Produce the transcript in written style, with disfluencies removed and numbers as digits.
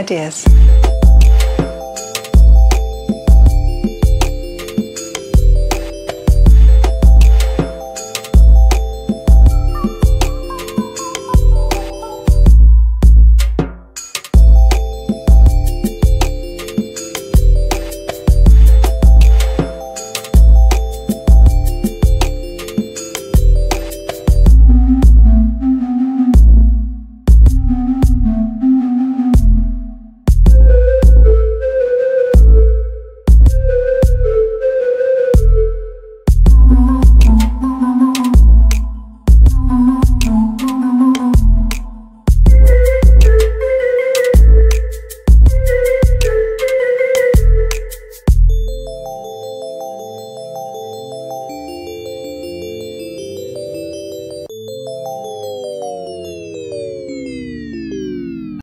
ideas.